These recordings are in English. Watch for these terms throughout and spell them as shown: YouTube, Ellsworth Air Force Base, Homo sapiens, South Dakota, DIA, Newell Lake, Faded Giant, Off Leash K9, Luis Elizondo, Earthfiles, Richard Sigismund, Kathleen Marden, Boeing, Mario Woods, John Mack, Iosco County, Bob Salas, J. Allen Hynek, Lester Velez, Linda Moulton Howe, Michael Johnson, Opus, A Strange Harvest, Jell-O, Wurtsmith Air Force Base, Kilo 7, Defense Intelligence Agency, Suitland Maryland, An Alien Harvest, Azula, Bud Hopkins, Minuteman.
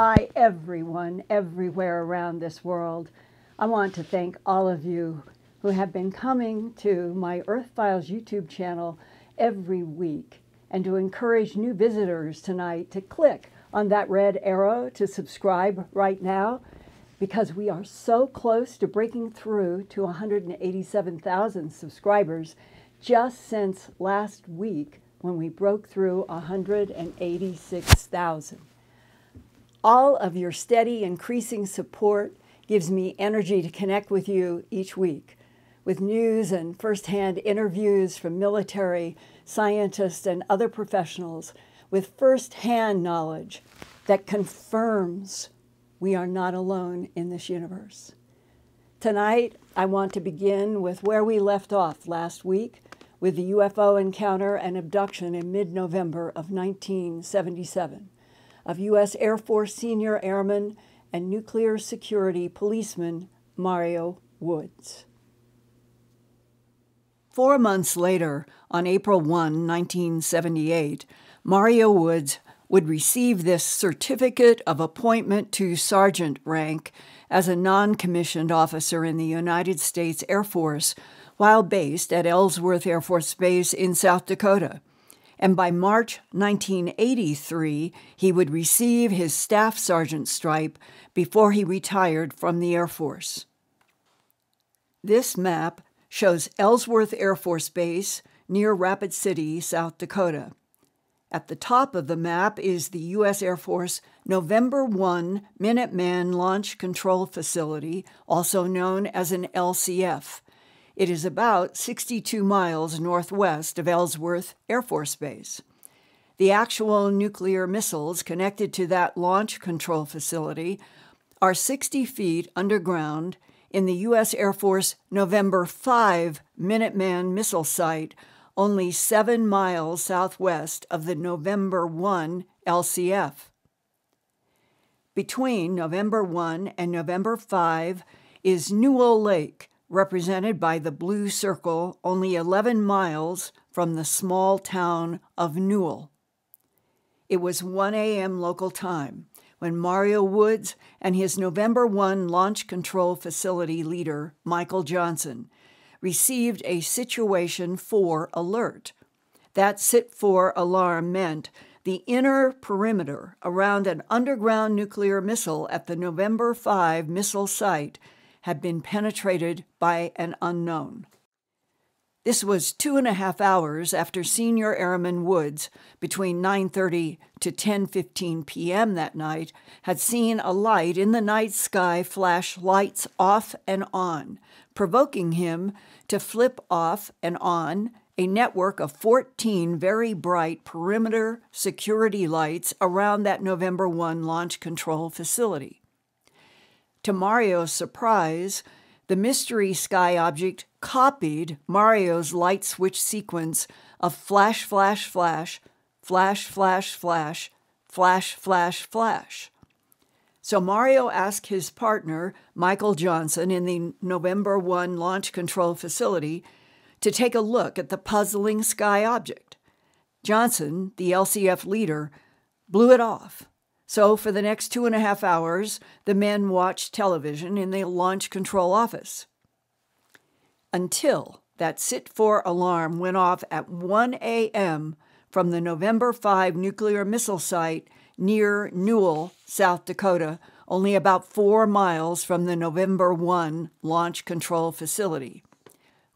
Hi, everyone, everywhere around this world. I want to thank all of you who have been coming to my Earthfiles YouTube channel every week, and to encourage new visitors tonight to click on that red arrow to subscribe right now, because we are so close to breaking through to 187,000 subscribers just since last week when we broke through 186,000. All of your steady, increasing support gives me energy to connect with you each week with news and firsthand interviews from military, scientists, and other professionals with firsthand knowledge that confirms we are not alone in this universe. Tonight, I want to begin with where we left off last week with the UFO encounter and abduction in mid-November of 1977. Of U.S. Air Force senior airman and nuclear security policeman Mario Woods. 4 months later, on April 1, 1978, Mario Woods would receive this certificate of appointment to sergeant rank as a non-commissioned officer in the United States Air Force while based at Ellsworth Air Force Base in South Dakota. And by March 1983, he would receive his staff sergeant stripe before he retired from the Air Force. This map shows Ellsworth Air Force Base near Rapid City, South Dakota. At the top of the map is the U.S. Air Force November 1 Minuteman Launch Control Facility, also known as an LCF. It is about 62 miles northwest of Ellsworth Air Force Base. The actual nuclear missiles connected to that launch control facility are 60 feet underground in the U.S. Air Force November 5 Minuteman missile site, only 7 miles southwest of the November 1 LCF. Between November 1 and November 5 is Newell Lake, represented by the blue circle, only 11 miles from the small town of Newell. It was 1 a.m. local time when Mario Woods and his November 1 Launch Control Facility leader, Michael Johnson, received a Situation 4 alert. That SIT-4 alarm meant the inner perimeter around an underground nuclear missile at the November 5 missile site had been penetrated by an unknown. This was 2.5 hours after senior airman Woods, between 9:30 to 10:15 p.m. that night, had seen a light in the night sky flash lights off and on, provoking him to flip off and on a network of 14 very bright perimeter security lights around that November 1 launch control facility. To Mario's surprise, the mystery sky object copied Mario's light switch sequence of flash, flash, flash, flash, flash, flash, flash, flash, flash. So Mario asked his partner, Michael Johnson, in the November 1 Launch Control Facility to take a look at the puzzling sky object. Johnson, the LCF leader, blew it off. So for the next 2.5 hours, the men watched television in the launch control office until that SIT-4 alarm went off at 1 a.m. from the November 5 nuclear missile site near Newell, South Dakota, only about 4 miles from the November 1 launch control facility.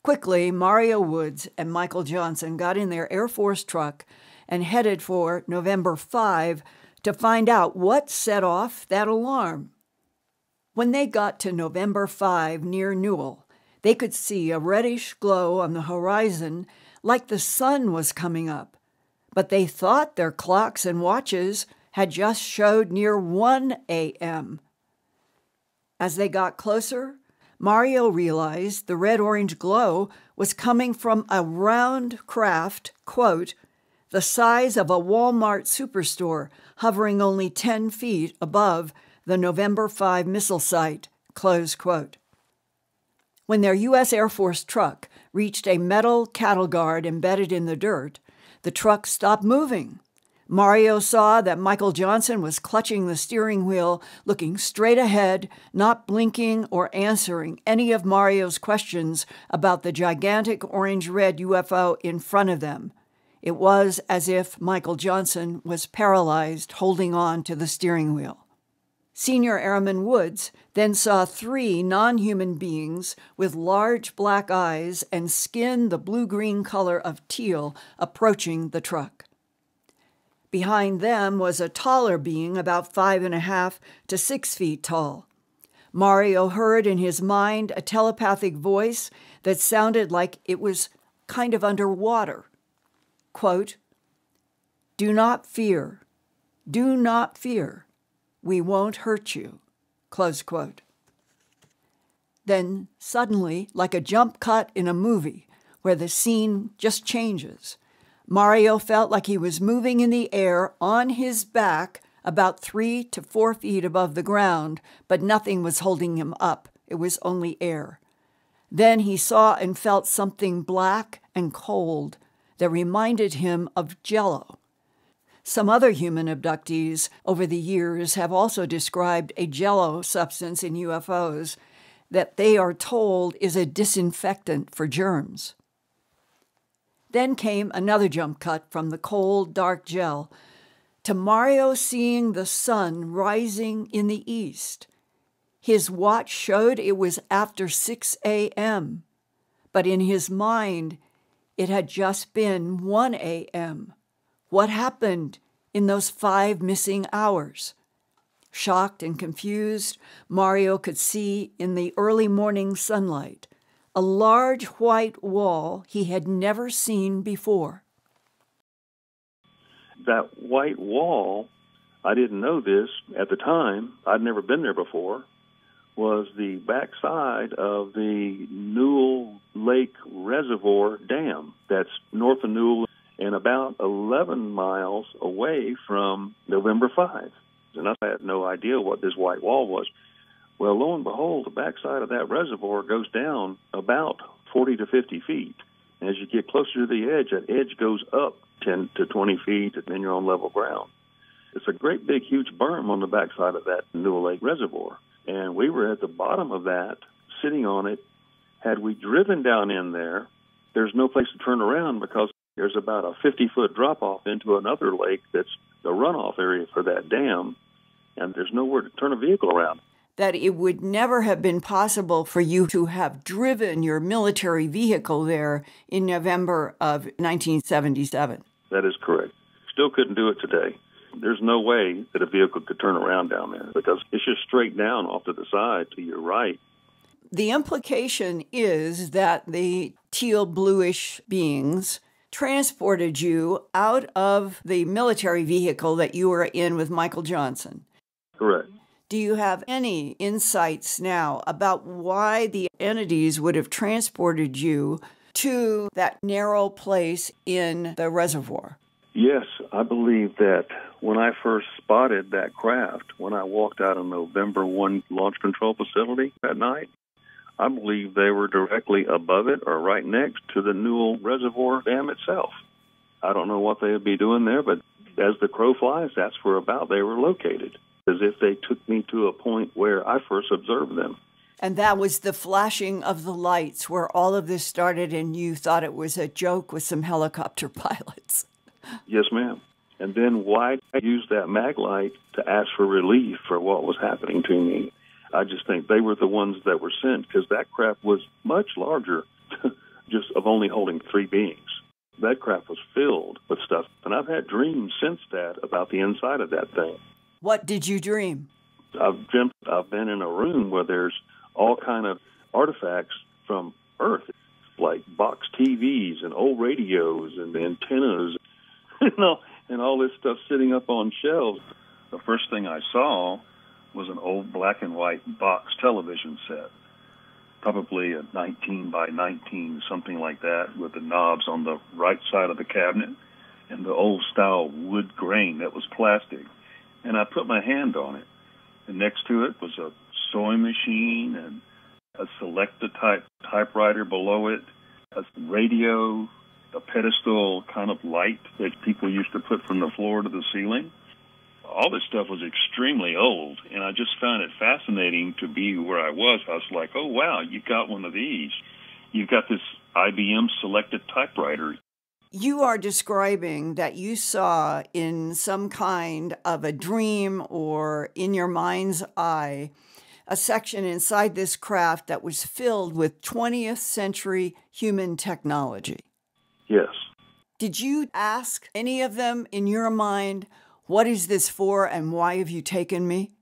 Quickly, Mario Woods and Michael Johnson got in their Air Force truck and headed for November 5 to find out what set off that alarm. When they got to November 5 near Newell, they could see a reddish glow on the horizon like the sun was coming up, but they thought their clocks and watches had just showed near 1 a.m. As they got closer, Mario realized the red-orange glow was coming from a round craft, quote, the size of a Walmart superstore, hovering only 10 feet above the November 5 missile site, close quote. When their U.S. Air Force truck reached a metal cattle guard embedded in the dirt, the truck stopped moving. Mario saw that Michael Johnson was clutching the steering wheel, looking straight ahead, not blinking or answering any of Mario's questions about the gigantic orange-red UFO in front of them. It was as if Michael Johnson was paralyzed, holding on to the steering wheel. Senior Airman Woods then saw three non-human beings with large black eyes and skin the blue-green color of teal approaching the truck. Behind them was a taller being about 5.5 to 6 feet tall. Mario heard in his mind a telepathic voice that sounded like it was kind of underwater. Quote, "Do not fear. Do not fear. We won't hurt you." Close quote. Then suddenly, like a jump cut in a movie where the scene just changes, Mario felt like he was moving in the air on his back about 3 to 4 feet above the ground, but nothing was holding him up. It was only air. Then he saw and felt something black and cold that reminded him of Jell-O. Some other human abductees over the years have also described a Jell-O substance in UFOs that they are told is a disinfectant for germs. Then came another jump cut from the cold, dark gel to Mario seeing the sun rising in the east. His watch showed it was after 6 a.m., but in his mind, it had just been 1 a.m. What happened in those 5 missing hours? Shocked and confused, Mario could see in the early morning sunlight a large white wall he had never seen before. That white wall, I didn't know this at the time, I'd never been there before, was the backside of the Newell Lake Reservoir Dam that's north of Newell and about 11 miles away from November 5. And I had no idea what this white wall was. Well, lo and behold, the backside of that reservoir goes down about 40 to 50 feet. And as you get closer to the edge, that edge goes up 10 to 20 feet, and then you're on level ground. It's a great big, huge berm on the backside of that Newell Lake Reservoir. And we were at the bottom of that, sitting on it. Had we driven down in there, there's no place to turn around because there's about a 50-foot drop-off into another lake that's the runoff area for that dam, and there's nowhere to turn a vehicle around. That it would never have been possible for you to have driven your military vehicle there in November of 1977. That is correct. Still couldn't do it today. There's no way that a vehicle could turn around down there because it's just straight down off to the side to your right. The implication is that the teal bluish beings transported you out of the military vehicle that you were in with Michael Johnson. Correct. Do you have any insights now about why the entities would have transported you to that narrow place in the reservoir? Yes, I believe that when I first spotted that craft, when I walked out of November 1 Launch Control Facility that night, I believe they were directly above it or right next to the Newell Reservoir Dam itself. I don't know what they would be doing there, but as the crow flies, that's where about they were located. As if they took me to a point where I first observed them. And that was the flashing of the lights where all of this started and you thought it was a joke with some helicopter pilots. Yes, ma'am. And then why I used that mag light to ask for relief for what was happening to me. I just think they were the ones that were sent because that craft was much larger, just of only holding 3 beings. That craft was filled with stuff. And I've had dreams since that about the inside of that thing. What did you dream? I've been in a room where there's all kind of artifacts from Earth, like box TVs and old radios and antennas and all this stuff sitting up on shelves. The first thing I saw was an old black and white box television set, probably a 19 by 19, something like that, with the knobs on the right side of the cabinet and the old-style wood grain that was plastic. And I put my hand on it, and next to it was a sewing machine and a Selecta typewriter below it, a radio, a pedestal kind of light that people used to put from the floor to the ceiling. All this stuff was extremely old, and I just found it fascinating to be where I was. I was like, oh, wow, you've got one of these. You've got this IBM selected typewriter. You are describing that you saw in some kind of a dream or in your mind's eye a section inside this craft that was filled with 20th century human technology. Yes. Did you ask any of them in your mind, what is this for and why have you taken me?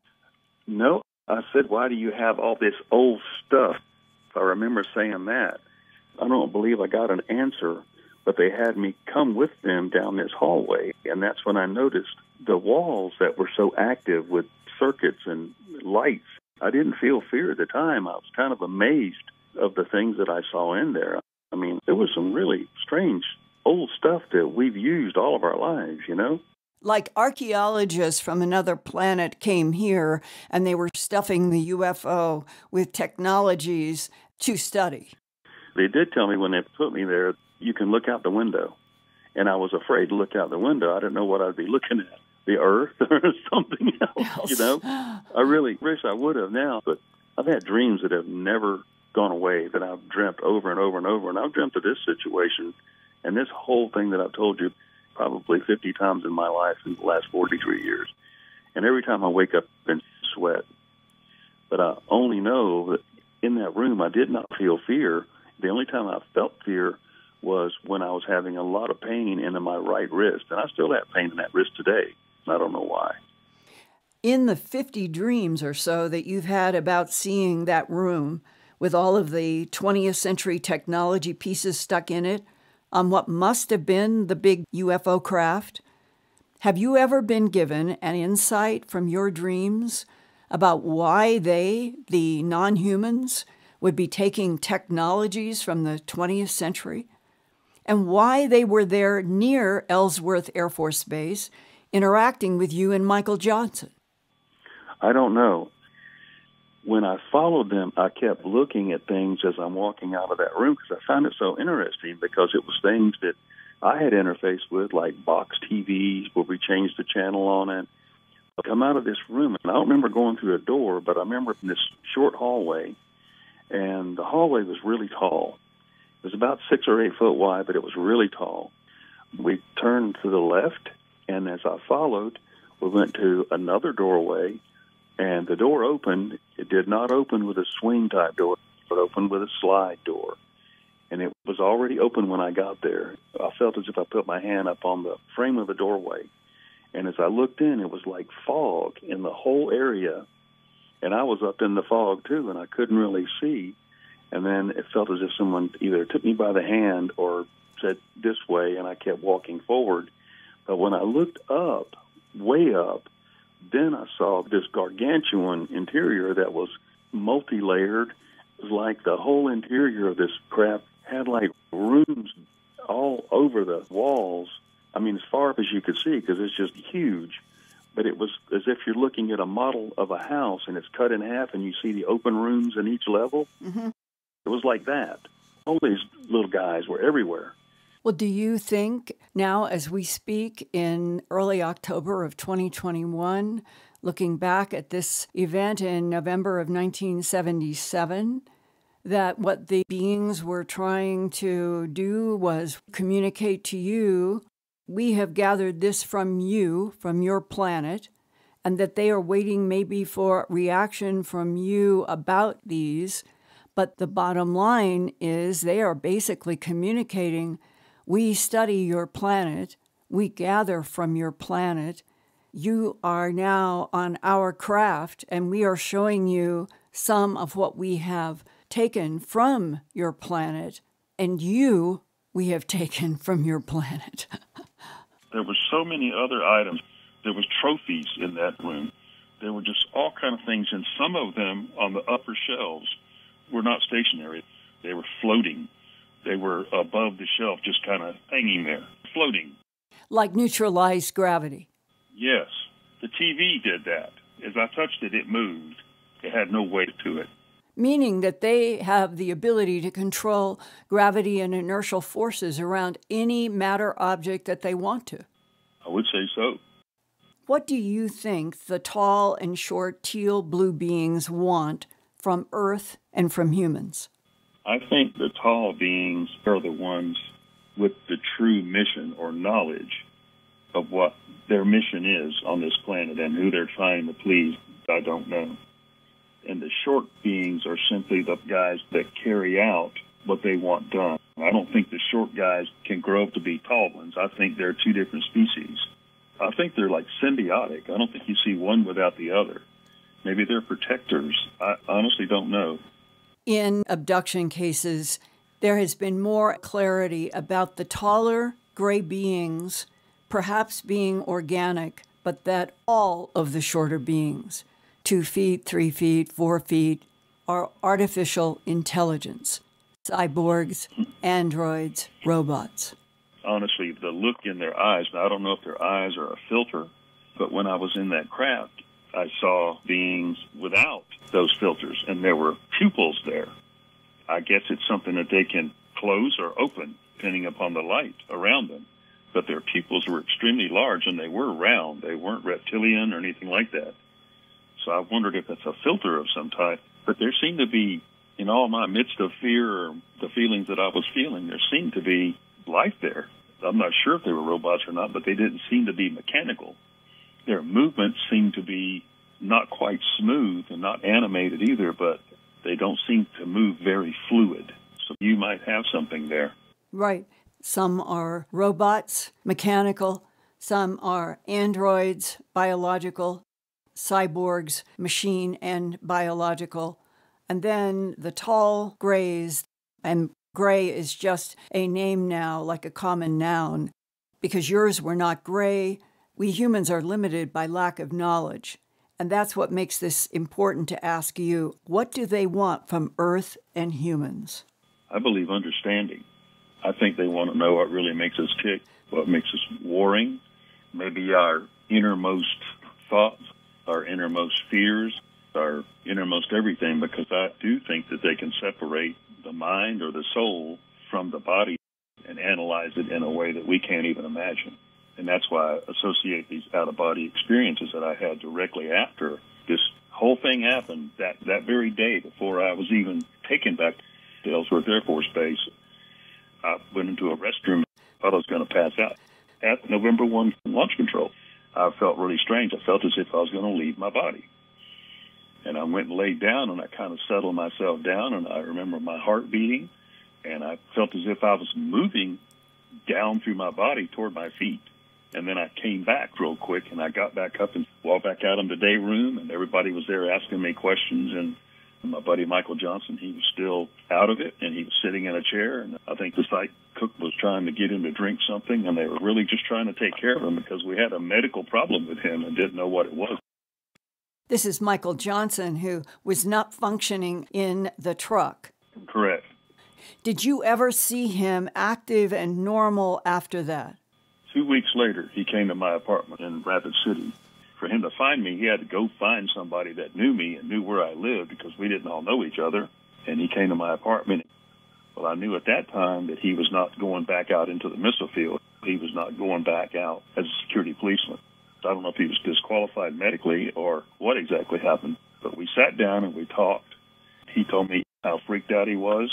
No. I said, why do you have all this old stuff? I remember saying that. I don't believe I got an answer, but they had me come with them down this hallway, and that's when I noticed the walls that were so active with circuits and lights. I didn't feel fear at the time. I was kind of amazed of the things that I saw in there. I mean, there was some really strange old stuff that we've used all of our lives, you know? Like archaeologists from another planet came here, and they were stuffing the UFO with technologies to study. They did tell me when they put me there, you can look out the window. And I was afraid to look out the window. I didn't know what I'd be looking at, the earth or something else, you know. I really wish I would have now, but I've had dreams that have never gone away, that I've dreamt over and over and over. And I've dreamt of this situation and this whole thing that I've told you probably 50 times in my life in the last 43 years. And every time I wake up in sweat. But I only know that in that room I did not feel fear. The only time I felt fear was when I was having a lot of pain in my right wrist. And I still have pain in that wrist today. I don't know why. In the 50 dreams or so that you've had about seeing that room with all of the 20th century technology pieces stuck in it on what must have been the big UFO craft, have you ever been given an insight from your dreams about why they, the non-humans, would be taking technologies from the 20th century, and why they were there near Ellsworth Air Force Base interacting with you and Michael Johnson? I don't know. When I followed them, I kept looking at things as I'm walking out of that room because I found it so interesting because it was things that I had interfaced with, like box TVs where we changed the channel on it. I come out of this room, and I don't remember going through a door, but I remember in this short hallway, and the hallway was really tall. It was about 6 or 8 foot wide, but it was really tall. We turned to the left, and as I followed, we went to another doorway, and the door opened. It did not open with a swing-type door. It opened with a slide door, and it was already open when I got there. I felt as if I put my hand up on the frame of the doorway, and as I looked in, it was like fog in the whole area. And I was up in the fog, too, and I couldn't really see. And then it felt as if someone either took me by the hand or said, this way, and I kept walking forward. But when I looked up, way up, then I saw this gargantuan interior that was multi-layered. It was like the whole interior of this craft had, like, rooms all over the walls. I mean, as far up as you could see, because it's just huge. But it was as if you're looking at a model of a house, and it's cut in half, and you see the open rooms in each level. Mm-hmm. It was like that. All these little guys were everywhere. Well, do you think now, as we speak in early October of 2021, looking back at this event in November of 1977, that what the beings were trying to do was communicate to you, we have gathered this from you, from your planet, and that they are waiting maybe for reaction from you about these. But the bottom line is they are basically communicating, we study your planet, we gather from your planet, you are now on our craft, and we are showing you some of what we have taken from your planet, and you we have taken from your planet. There were so many other items. There was trophies in that room. There were just all kind of things, and some of them on the upper shelves were not stationary. They were floating. They were above the shelf, just kind of hanging there, floating. Like neutralized gravity. Yes. The TV did that. As I touched it, it moved. It had no weight to it. meaning that they have the ability to control gravity and inertial forces around any matter object that they want to. I would say so. What do you think the tall and short teal-blue beings want from Earth and from humans? I think the tall beings are the ones with the true mission or knowledge of what their mission is on this planet and who they're trying to please, I don't know. And the short beings are simply the guys that carry out what they want done. I don't think the short guys can grow up to be tall ones. I think they're two different species. I think they're like symbiotic. I don't think you see one without the other. Maybe they're protectors. I honestly don't know. In abduction cases, there has been more clarity about the taller gray beings perhaps being organic, but that all of the shorter beings, 2 feet, 3 feet, 4 feet, are artificial intelligence, cyborgs, androids, robots. Honestly, the look in their eyes, now I don't know if their eyes are a filter, but when I was in that craft, I saw beings without those filters, and there were pupils there. I guess it's something that they can close or open, depending upon the light around them. But their pupils were extremely large, and they were round. They weren't reptilian or anything like that. So I wondered if it's a filter of some type. But there seemed to be, in all my midst of fear or the feelings that I was feeling, there seemed to be life there. I'm not sure if they were robots or not, but they didn't seem to be mechanical. Their movements seem to be not quite smooth and not animated either, but they don't seem to move very fluid. So you might have something there. Right. Some are robots, mechanical. Some are androids, biological. Cyborgs, machine and biological. And then the tall grays, and gray is just a name now, like a common noun, because yours were not gray. We humans are limited by lack of knowledge. And that's what makes this important to ask you. What do they want from Earth and humans? I believe understanding. I think they want to know what really makes us tick, what makes us warring, maybe our innermost thoughts, our innermost fears, our innermost everything, because I do think that they can separate the mind or the soul from the body and analyze it in a way that we can't even imagine. And that's why I associate these out-of-body experiences that I had directly after this whole thing happened, that very day before I was even taken back to Ellsworth Air Force Base. I went into a restroom. I thought I was going to pass out. At November 1 launch control, I felt really strange. I felt as if I was going to leave my body. And I went and laid down, and I kind of settled myself down, and I remember my heart beating, and I felt as if I was moving down through my body toward my feet. And then I came back real quick, and I got back up and walked back out into the day room, and everybody was there asking me questions, and my buddy Michael Johnson, he was still out of it, and he was sitting in a chair. And I think the site cook was trying to get him to drink something, and they were really just trying to take care of him because we had a medical problem with him and didn't know what it was. This is Michael Johnson, who was not functioning in the truck. Correct. Did you ever see him active and normal after that? 2 weeks later, he came to my apartment in Rapid City. For him to find me, he had to go find somebody that knew me and knew where I lived because we didn't all know each other. And he came to my apartment. Well, I knew at that time that he was not going back out into the missile field. He was not going back out as a security policeman. I don't know if he was disqualified medically or what exactly happened, but we sat down and we talked. He told me how freaked out he was,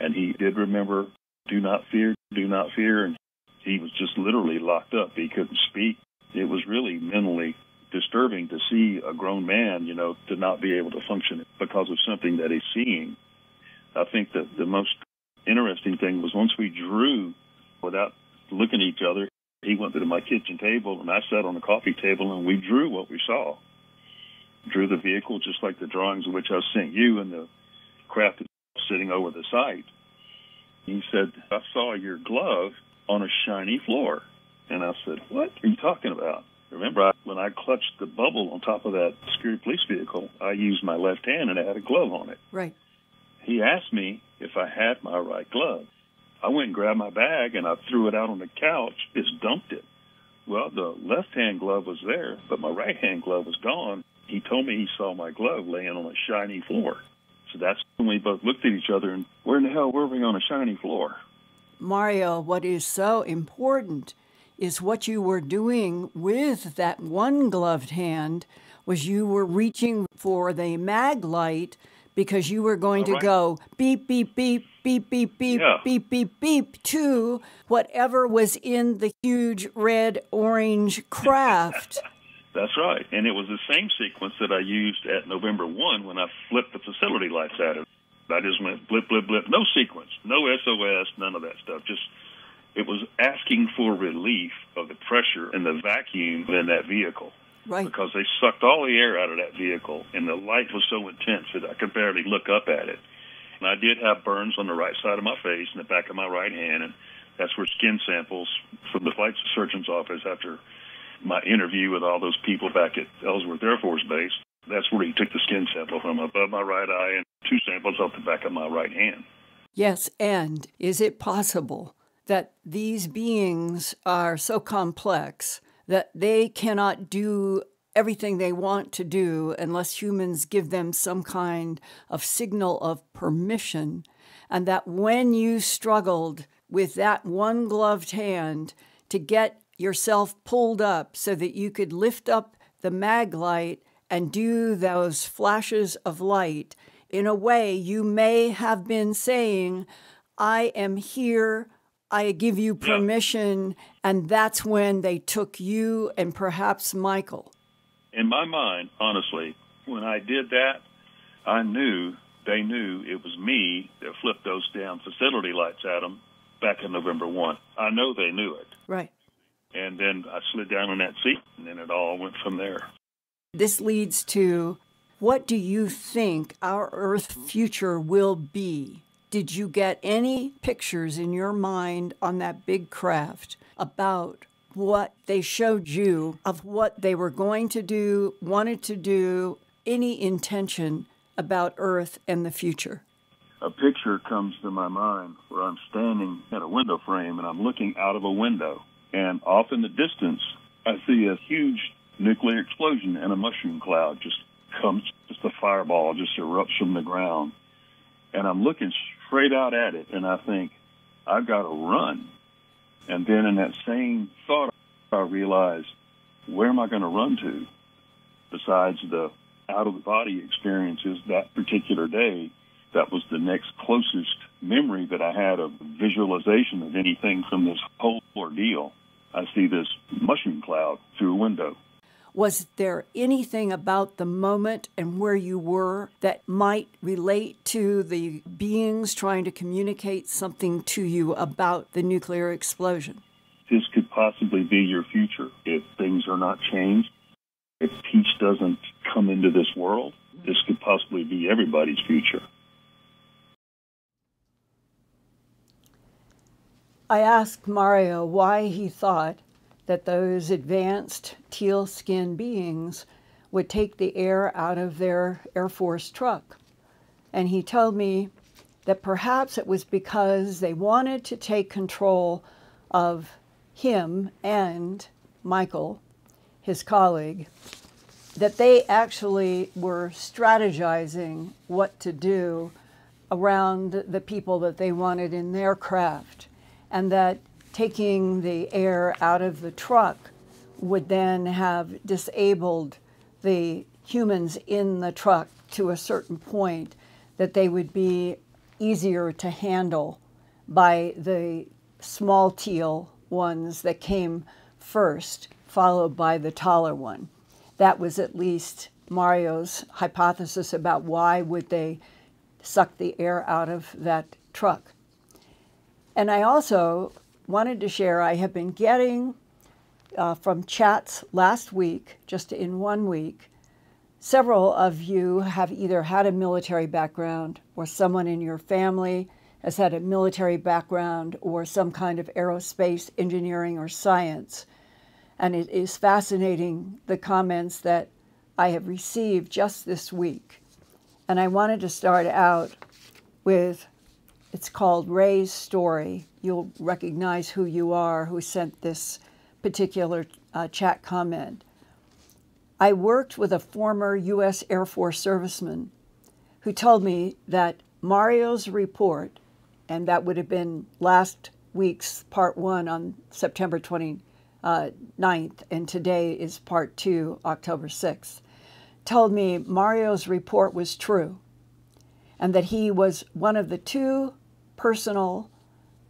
and he did remember, do not fear, do not fear. And he was just literally locked up. He couldn't speak. It was really mentally disturbing to see a grown man, you know, to not be able to function because of something that he's seeing. I think that the most interesting thing was once we drew without looking at each other, he went to my kitchen table and I sat on the coffee table and we drew what we saw. Drew the vehicle just like the drawings which I sent you and the craft sitting over the site. He said, I saw your glove on a shiny floor. And I said, what are you talking about? Remember, when I clutched the bubble on top of that security police vehicle, I used my left hand and I had a glove on it. Right. He asked me if I had my right glove. I went and grabbed my bag and I threw it out on the couch, just dumped it. Well, the left-hand glove was there, but my right-hand glove was gone. He told me he saw my glove laying on a shiny floor. of that. And we both looked at each other and, where in the hell were we on a shiny floor? Mario, what is so important is what you were doing with that one gloved hand was you were reaching for the mag light because you were going to go beep, beep, beep, beep, beep, beep, beep, beep, beep, to whatever was in the huge red-orange craft. That's right. And it was the same sequence that I used at November 1 when I flipped the facility lights at it. I just went blip, blip, blip. No sequence, no SOS, none of that stuff. Just, it was asking for relief of the pressure and the vacuum in that vehicle. Right. Because they sucked all the air out of that vehicle, and the light was so intense that I could barely look up at it. And I did have burns on the right side of my face and the back of my right hand, and that's where skin samples from the flight surgeon's office after my interview with all those people back at Ellsworth Air Force Base, that's where he took the skin sample from above my right eye and two samples off the back of my right hand. Yes, and is it possible that these beings are so complex that they cannot do everything they want to do unless humans give them some kind of signal of permission, and that when you struggled with that one gloved hand to get yourself pulled up so that you could lift up the mag light and do those flashes of light, in a way you may have been saying, I am here, I give you permission, and that's when they took you and perhaps Michael. In my mind, honestly, when I did that, I knew, they knew it was me that flipped those damn facility lights at them back in November 1. I know they knew it. Right. And then I slid down in that seat, and then it all went from there. This leads to, what do you think our Earth future will be? Did you get any pictures in your mind on that big craft about what they showed you, of what they were going to do, wanted to do, any intention about Earth and the future? A picture comes to my mind where I'm standing at a window frame and I'm looking out of a window. And off in the distance, I see a huge nuclear explosion and a mushroom cloud just comes, just a fireball just erupts from the ground. And I'm looking straight out at it, and I think, I've got to run. And then in that same thought, I realized, where am I going to run to? Besides the out-of-the-body experiences that particular day, that was the next closest memory that I had of visualization of anything from this whole ordeal. I see this mushroom cloud through a window. Was there anything about the moment and where you were that might relate to the beings trying to communicate something to you about the nuclear explosion? This could possibly be your future if things are not changed. If peace doesn't come into this world, this could possibly be everybody's future. I asked Mario why he thought that those advanced teal-skinned beings would take the air out of their Air Force truck. And he told me that perhaps it was because they wanted to take control of him and Michael, his colleague, that they actually were strategizing what to do around the people that they wanted in their craft, and that taking the air out of the truck would then have disabled the humans in the truck to a certain point, that they would be easier to handle by the small teal ones that came first, followed by the taller one. That was at least Mario's hypothesis about why would they suck the air out of that truck. And I also wanted to share, I have been getting from chats last week, just in 1 week, several of you have either had a military background or someone in your family has had a military background or some kind of aerospace engineering or science. And it is fascinating, the comments that I have received just this week. And I wanted to start out with, it's called Ray's Story. You'll recognize who you are, who sent this particular chat comment. I worked with a former U.S. Air Force serviceman who told me that Mario's report, and that would have been last week's part one on September 29th, and today is part two, October 6th, told me Mario's report was true and that he was one of the two personal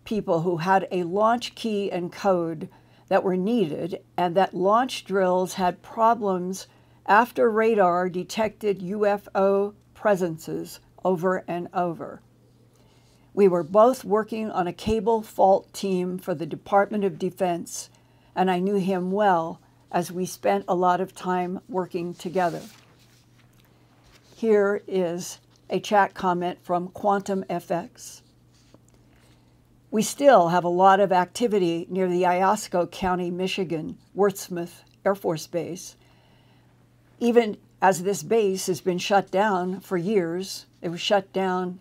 people who had a launch key and code that were needed, and that launch drills had problems after radar detected UFO presences over and over. We were both working on a cable fault team for the Department of Defense, and I knew him well as we spent a lot of time working together. Here is a chat comment from Quantum FX. We still have a lot of activity near the Iosco County, Michigan, Wurtsmith Air Force Base. Even as this base has been shut down for years, it was shut down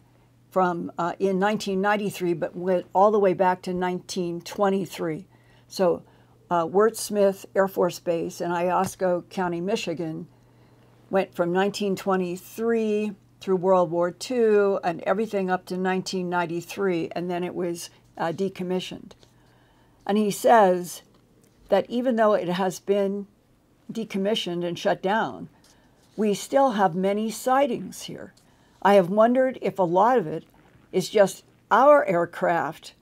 from in 1993, but went all the way back to 1923. So Wurtsmith Air Force Base in Iosco County, Michigan, went from 1923 through World War II and everything up to 1993, and then it was decommissioned. And he says that even though it has been decommissioned and shut down, we still have many sightings here. I have wondered if a lot of it is just our aircraft,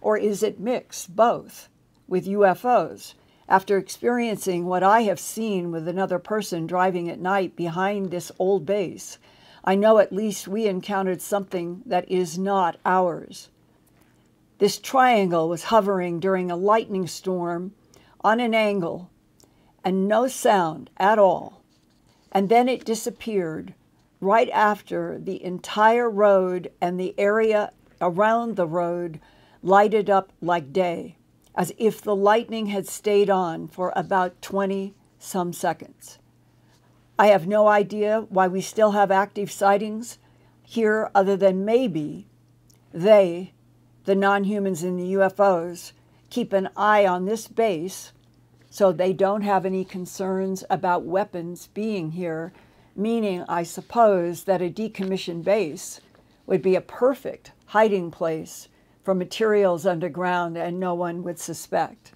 or is it mixed both with UFOs? After experiencing what I have seen with another person driving at night behind this old base, I know at least we encountered something that is not ours. This triangle was hovering during a lightning storm on an angle and no sound at all. And then it disappeared right after the entire road and the area around the road lighted up like day, as if the lightning had stayed on for about 20-some seconds. I have no idea why we still have active sightings here, other than maybe they, the non-humans and the UFOs, keep an eye on this base so they don't have any concerns about weapons being here, meaning I suppose that a decommissioned base would be a perfect hiding place for materials underground and no one would suspect.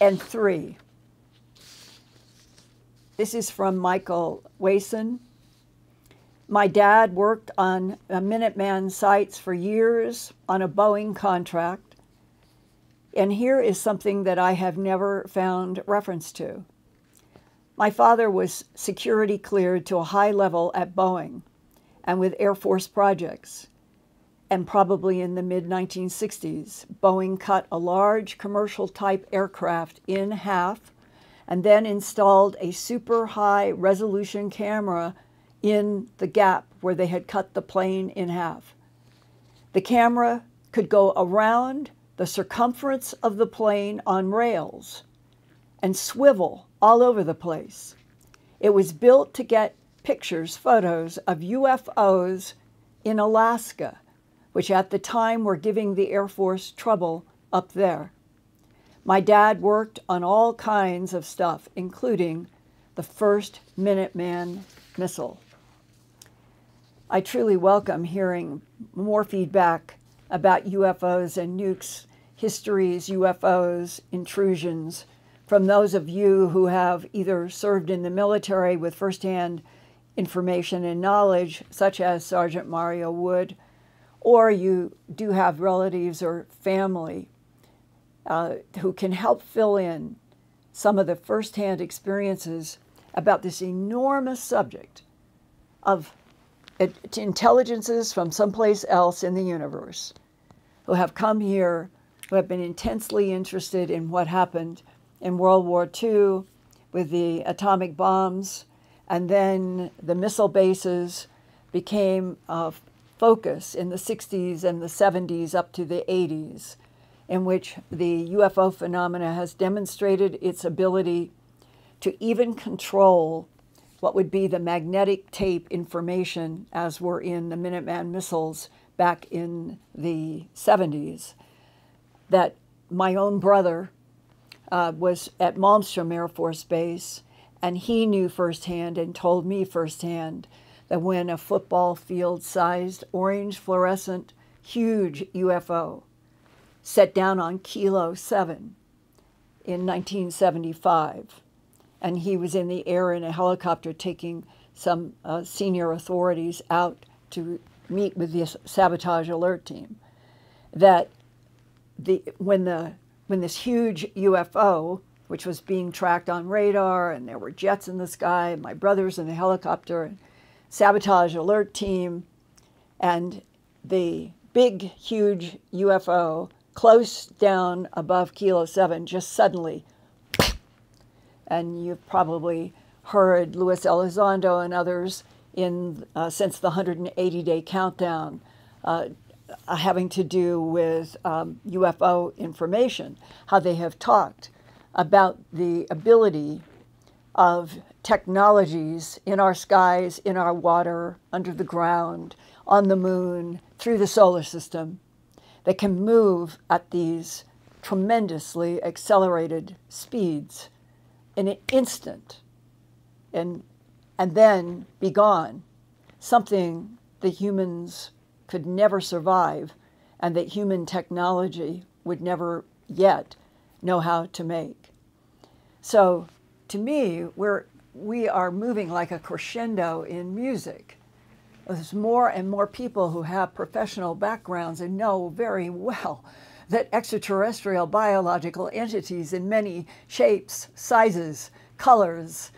And three. This is from Michael Wason. My dad worked on Minuteman sites for years on a Boeing contract. And here is something that I have never found reference to. My father was security cleared to a high level at Boeing and with Air Force projects. And probably in the mid-1960s, Boeing cut a large commercial-type aircraft in half and then installed a super high resolution camera in the gap where they had cut the plane in half. The camera could go around the circumference of the plane on rails and swivel all over the place. It was built to get pictures, photos of UFOs in Alaska, which at the time were giving the Air Force trouble up there. My dad worked on all kinds of stuff, including the first Minuteman missile. I truly welcome hearing more feedback about UFOs and nukes, histories, UFOs, intrusions, from those of you who have either served in the military with firsthand information and knowledge, such as Sergeant Mario Woods, or you do have relatives or family who can help fill in some of the firsthand experiences about this enormous subject of intelligences from someplace else in the universe who have come here, who have been intensely interested in what happened in World War II with the atomic bombs, and then the missile bases became focus in the 60s and the 70s up to the 80s, in which the UFO phenomena has demonstrated its ability to even control what would be the magnetic tape information, as were in the Minuteman missiles back in the 70s, that my own brother was at Malmstrom Air Force Base And he knew firsthand and told me firsthand that when a football field-sized orange fluorescent huge UFO set down on Kilo 7 in 1975, and he was in the air in a helicopter taking some senior authorities out to meet with the sabotage alert team, that when this huge UFO, which was being tracked on radar, and there were jets in the sky, and my brother's in the helicopter, and sabotage alert team, and the big, huge UFO close down above Kilo 7 just suddenly. And you've probably heard Luis Elizondo and others in since the 180-day countdown having to do with UFO information, how they have talked about the ability of technologies in our skies, in our water, under the ground, on the moon, through the solar system, that can move at these tremendously accelerated speeds in an instant and then be gone, something that humans could never survive and that human technology would never yet know how to make. So to me, we are moving like a crescendo in music. There's more and more people who have professional backgrounds and know very well that extraterrestrial biological entities in many shapes, sizes, colors,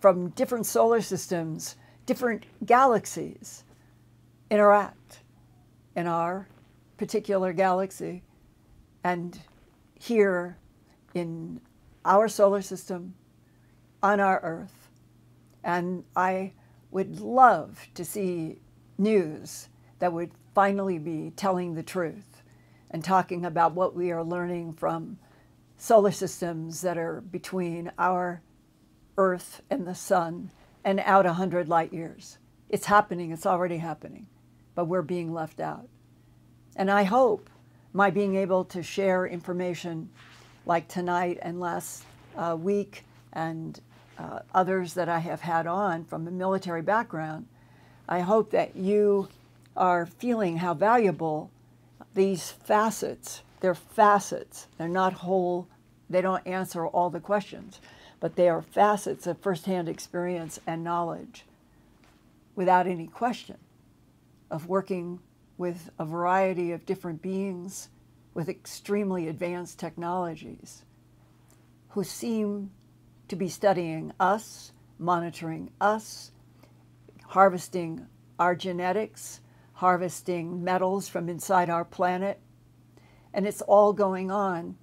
from different solar systems, different galaxies, interact in our particular galaxy and here in our solar system, on our Earth. And I would love to see news that would finally be telling the truth and talking about what we are learning from solar systems that are between our Earth and the sun and out 100 light years. It's happening, it's already happening, but we're being left out. And I hope my being able to share information like tonight and last week and others that I have had on from a military background, I hope that you are feeling how valuable these facets, they're facets, they're not whole, they don't answer all the questions, but they are facets of firsthand experience and knowledge without any question of working with a variety of different beings with extremely advanced technologies who seem to be studying us, monitoring us, harvesting our genetics, harvesting metals from inside our planet. And it's all going on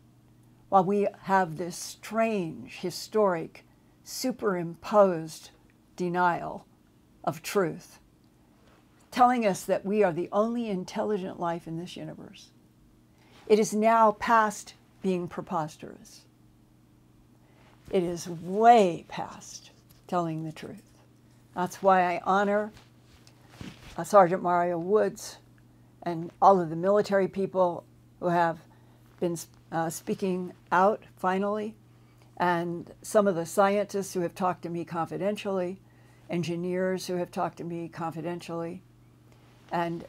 while we have this strange, historic, superimposed denial of truth, telling us that we are the only intelligent life in this universe. It is now past being preposterous. It is way past telling the truth. That's why I honor Sergeant Mario Woods and all of the military people who have been speaking out finally, and some of the scientists who have talked to me confidentially, engineers who have talked to me confidentially. And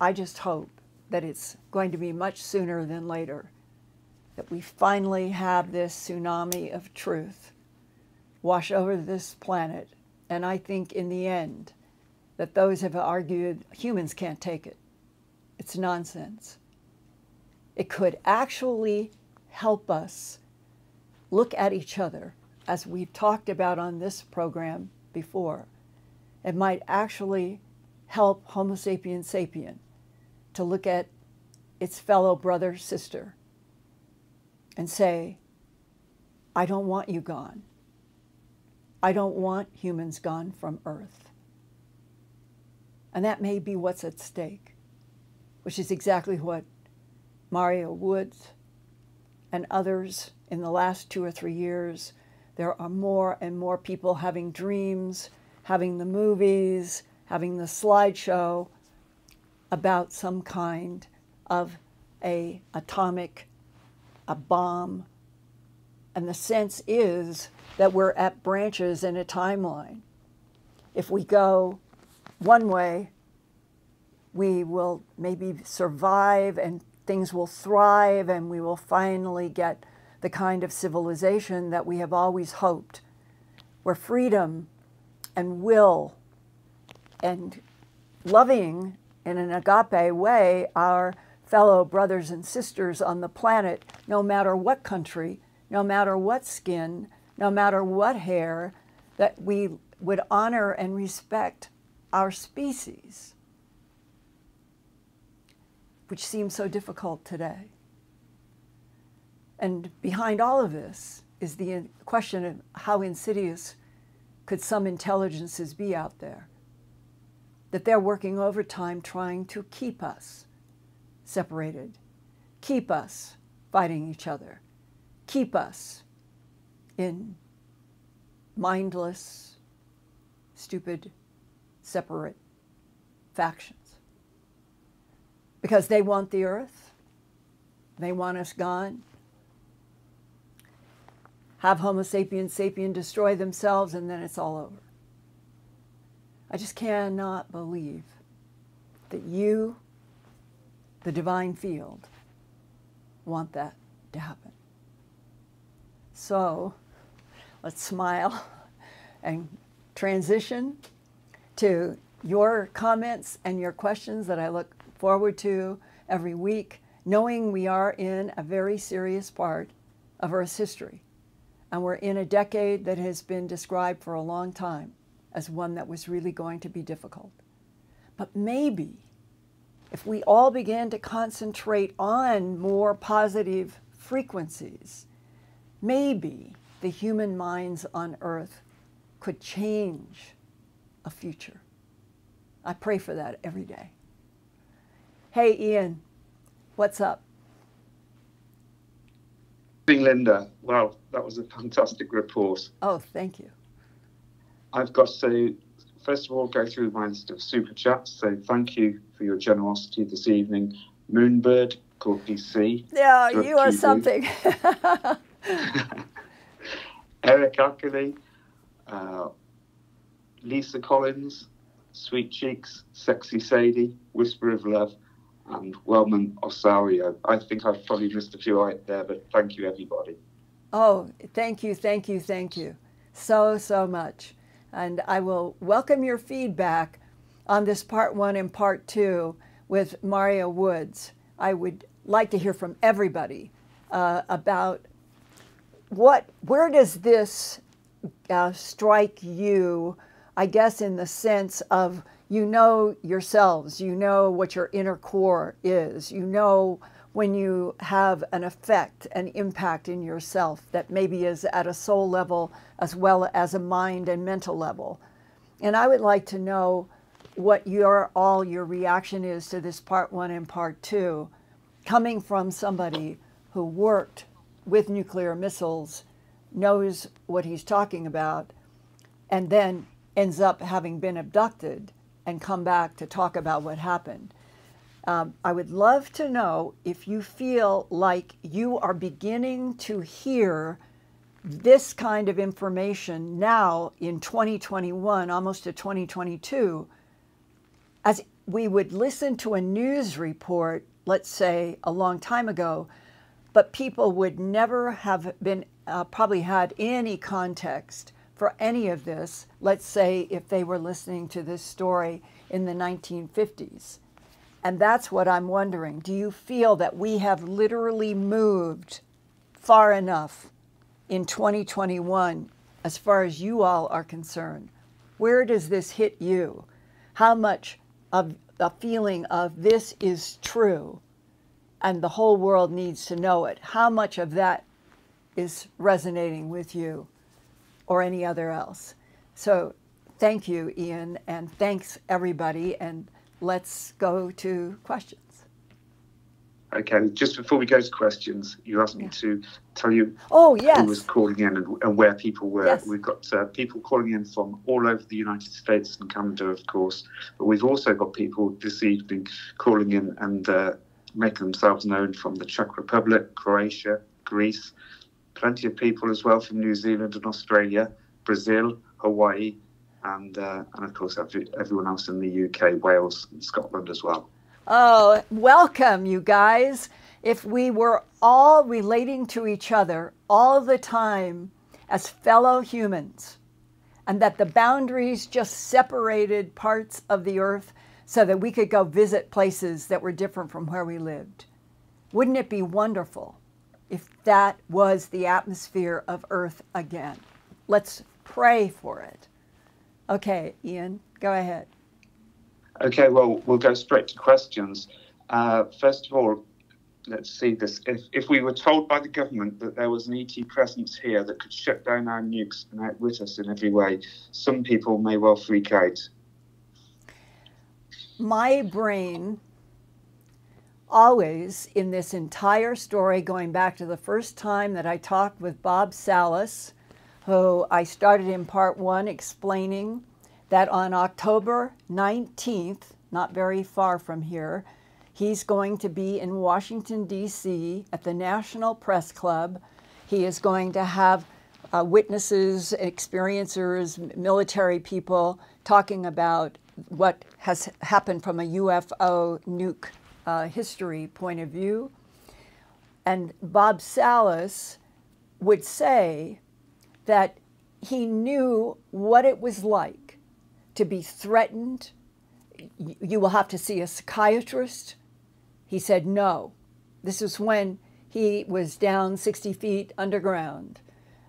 I just hope that it's going to be much sooner than later that we finally have this tsunami of truth wash over this planet. And I think in the end that those have argued humans can't take it. It's nonsense. It could actually help us look at each other, as we've talked about on this program before. It might actually help Homo sapiens sapien to look at its fellow brother, sister, and say, I don't want you gone. I don't want humans gone from Earth. And that may be what's at stake, which is exactly what Mario Woods and others in the last 2 or 3 years, there are more and more people having dreams, having the movies, having the slideshow about some kind of a atomic a bomb And the sense is that we're at branches in a timeline. If we go one way, we will maybe survive and things will thrive and we will finally get the kind of civilization that we have always hoped, where freedom and will and loving in an agape way our fellow brothers and sisters on the planet, no matter what country, no matter what skin, no matter what hair, that we would honor and respect our species, which seems so difficult today. And behind all of this is the question of how insidious could some intelligences be out there, that they're working overtime trying to keep us separated, keep us fighting each other, keep us in mindless, stupid, separate factions. Because they want the earth, they want us gone, have Homo sapiens sapien destroy themselves, and then it's all over. I just cannot believe that you, the divine field, want that to happen. So let's smile and transition to your comments and your questions that I look forward to every week, knowing we are in a very serious part of Earth's history. And we're in a decade that has been described for a long time as one that was really going to be difficult. But maybe if we all began to concentrate on more positive frequencies, maybe the human minds on Earth could change a future. I pray for that every day. Hey, Ian, what's up? Linda, wow, that was a fantastic report. Oh, thank you. I've got to, first of all, go through my list of super chats. So thank you for your generosity this evening. Moonbird, called DC. Yeah, you are something. Eric Ackley, Lisa Collins, Sweet Cheeks, Sexy Sadie, Whisper of Love, and Wellman Osario. I think I've probably missed a few out there, but thank you, everybody. Oh, thank you, thank you, thank you so, so much. And I will welcome your feedback on this part 1 and part 2 with Mario Woods. I would like to hear from everybody about where does this strike you, I guess, in the sense of you know yourselves, you know what your inner core is, you know when you have an effect, an impact in yourself that maybe is at a soul level as well as a mind and mental level. And I would like to know what all your reaction is to this part 1 and part 2, coming from somebody who worked with nuclear missiles, knows what he's talking about, and then ends up having been abducted and come back to talk about what happened. I would love to know if you feel like you are beginning to hear this kind of information now in 2021, almost to 2022, as we would listen to a news report, let's say a long time ago, but people would never have been, probably had any context for any of this, let's say if they were listening to this story in the 1950s. And that's what I'm wondering. Do you feel that we have literally moved far enough in 2021 as far as you all are concerned? Where does this hit you? How much of a feeling of this is true and the whole world needs to know it? How much of that is resonating with you? Or any other else. So thank you, Ian, and thanks everybody, and let's go to questions. Okay, just before we go to questions, you asked me to tell you who was calling in and where people were. Yes. We've got people calling in from all over the United States and Canada, of course, but we've also got people this evening calling in and making themselves known from the Czech Republic, Croatia, Greece, plenty of people as well from New Zealand and Australia, Brazil, Hawaii, and of course everyone else in the UK, Wales, and Scotland as well. Oh, welcome, you guys. If we were all relating to each other all the time as fellow humans, and that the boundaries just separated parts of the earth so that we could go visit places that were different from where we lived, wouldn't it be wonderful if that was the atmosphere of Earth again? Let's pray for it. Okay, Ian, go ahead. Okay, well, we'll go straight to questions. First of all, let's see this. If we were told by the government that there was an ET presence here that could shut down our nukes and outwit us in every way, some people may well freak out. My brain always, in this entire story, going back to the first time that I talked with Bob Salas, who I started in part 1 explaining that on October 19th, not very far from here, he's going to be in Washington, D.C. at the National Press Club. He is going to have witnesses, experiencers, military people talking about what has happened from a UFO nuke history point of view. And Bob Salas would say that he knew what it was like to be threatened. You will have to see a psychiatrist. He said, no. This is when he was down 60 feet underground.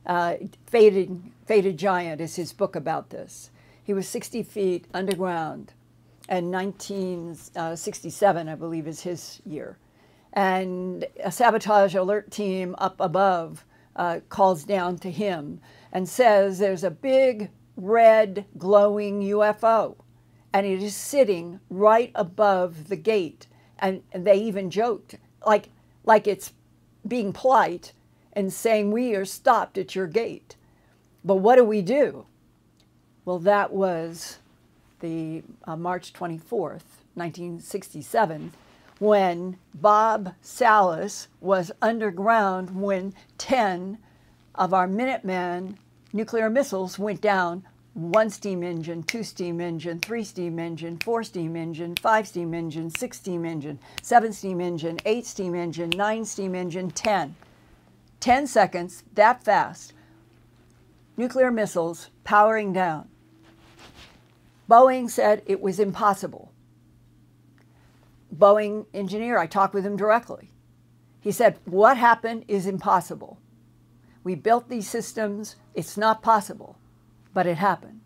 Faded Giant is his book about this. He was 60 feet underground in 1967, I believe is his year. And a sabotage alert team up above calls down to him and says there's a big red glowing UFO and it is sitting right above the gate. And they even joked, like it's being polite and saying, we are stopped at your gate. But what do we do? Well, that was the March 24th, 1967, when Bob Salas was underground when 10 of our Minuteman nuclear missiles went down. 1 steam engine, 2 steam engine, 3 steam engine, 4 steam engine, 5 steam engine, 6 steam engine, 7 steam engine, 8 steam engine, 9 steam engine, 10. 10 seconds, that fast. Nuclear missiles powering down. Boeing said it was impossible. Boeing engineer, I talked with him directly. He said, what happened is impossible. We built these systems, it's not possible. But it happened.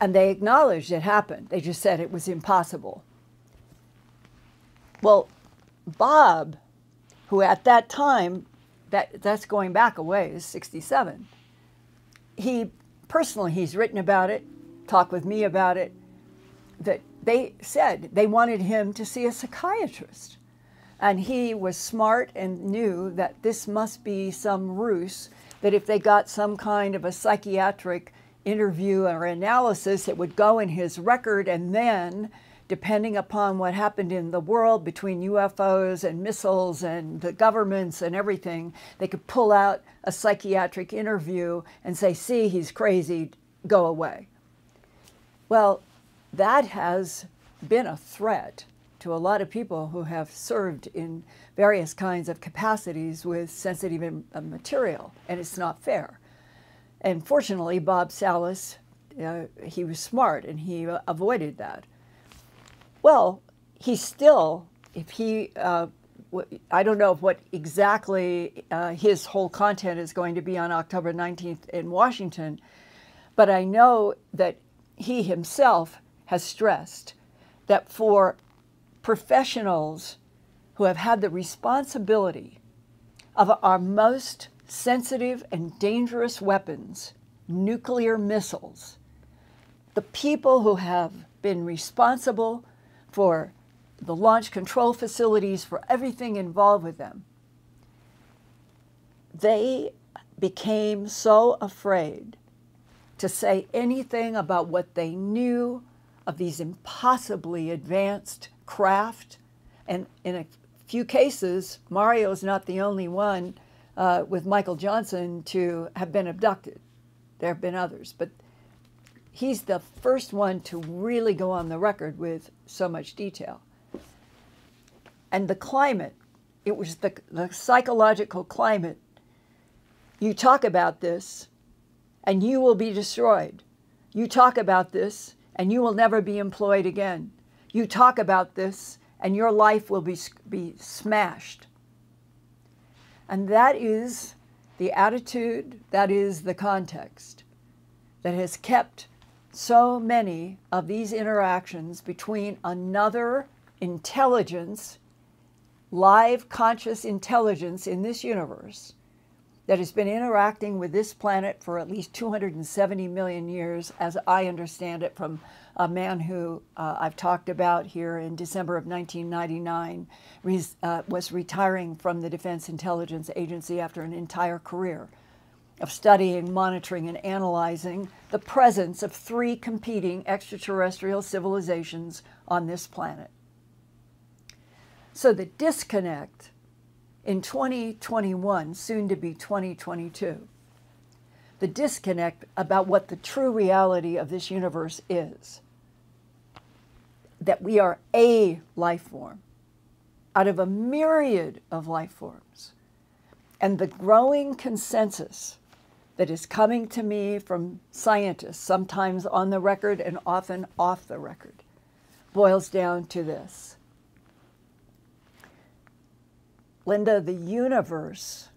And they acknowledged it happened. They just said it was impossible. Well, Bob, who at that time, that's going back a ways, 67, he personally, he's written about it, talked with me about it, that they said they wanted him to see a psychiatrist. And he was smart and knew that this must be some ruse, that if they got some kind of a psychiatric interview or analysis, it would go in his record, and then, depending upon what happened in the world between UFOs and missiles and the governments and everything, they could pull out a psychiatric interview and say, see, he's crazy, go away. Well, that has been a threat to a lot of people who have served in various kinds of capacities with sensitive material, and it's not fair. And fortunately, Bob Salas, he was smart and he avoided that. Well, he still, if he, I don't know what exactly his whole content is going to be on October 19th in Washington, but I know that he himself has stressed that for professionals who have had the responsibility of our most sensitive and dangerous weapons, nuclear missiles, the people who have been responsible for the launch control facilities, for everything involved with them, they became so afraid to say anything about what they knew of these impossibly advanced craft. And in a few cases, Mario's not the only one with Michael Johnson to have been abducted. There have been others, but he's the first one to really go on the record with so much detail. And the climate, it was the psychological climate. You talk about this and you will be destroyed. You talk about this and you will never be employed again. You talk about this and your life will be smashed. And that is the attitude, that is the context that has kept so many of these interactions between another intelligence, live conscious intelligence in this universe that has been interacting with this planet for at least 270 million years, as I understand it, from a man who I've talked about here in December of 1999, was retiring from the Defense Intelligence Agency after an entire career of studying, monitoring, and analyzing the presence of 3 competing extraterrestrial civilizations on this planet. So the disconnect in 2021, soon to be 2022, the disconnect about what the true reality of this universe is, that we are a life form out of a myriad of life forms, and the growing consensus that is coming to me from scientists, sometimes on the record and often off the record, boils down to this. Linda, the universe,